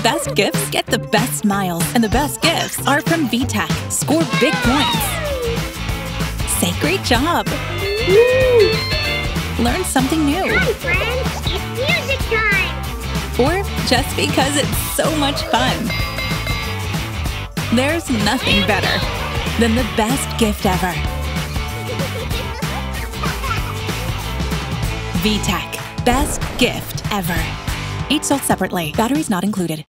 The best gifts get the best miles, and the best gifts are from VTech. Score big points. Say great job. Woo. Learn something new. Hi friends, it's music time. Or just because it's so much fun. There's nothing better than the best gift ever. VTech, best gift ever. Each sold separately. Batteries not included.